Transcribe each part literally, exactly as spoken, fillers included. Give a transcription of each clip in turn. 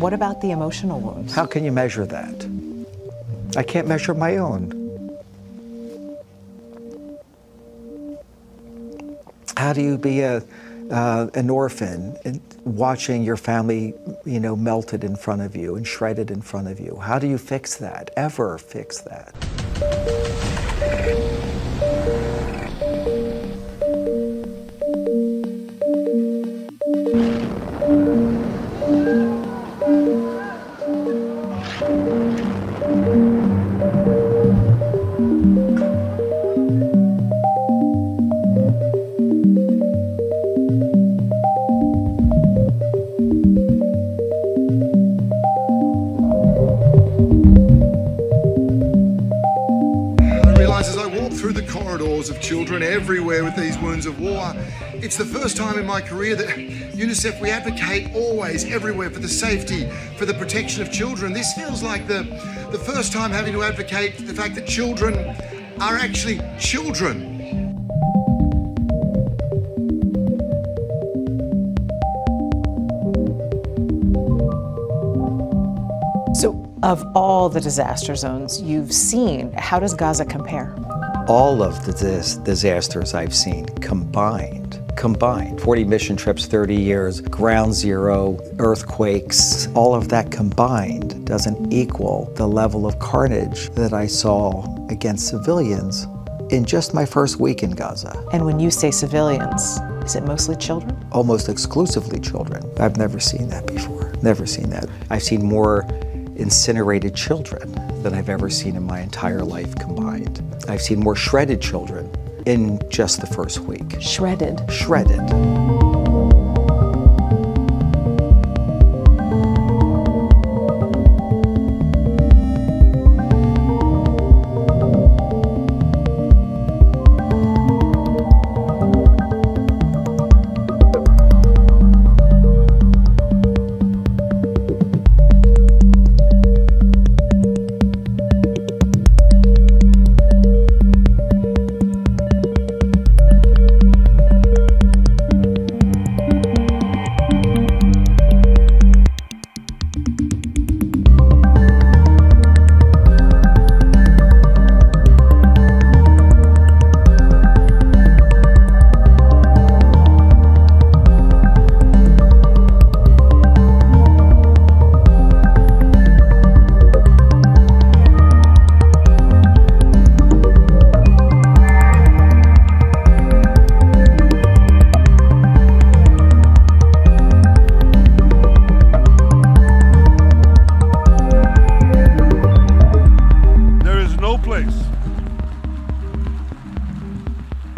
What about the emotional wounds? How can you measure that? I can't measure my own. How do you be a, uh, an orphan and watching your family, you know, melted in front of you and shredded in front of you? How do you fix that? Ever fix that? Of children everywhere with these wounds of war. It's the first time in my career that UNICEF, we advocate always, everywhere, for the safety, for the protection of children. This feels like the, the first time having to advocate for the fact that children are actually children. So, of all the disaster zones you've seen, how does Gaza compare? All of the dis disasters I've seen combined, combined, forty mission trips, thirty years, ground zero, earthquakes, all of that combined doesn't equal the level of carnage that I saw against civilians in just my first week in Gaza. And when you say civilians, is it mostly children? Almost exclusively children. I've never seen that before, never seen that. I've seen more incinerated children than I've ever seen in my entire life combined. I've seen more shredded children in just the first week. Shredded? Shredded.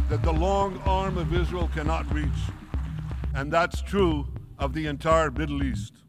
That the long arm of Israel cannot reach, and that's true of the entire Middle East.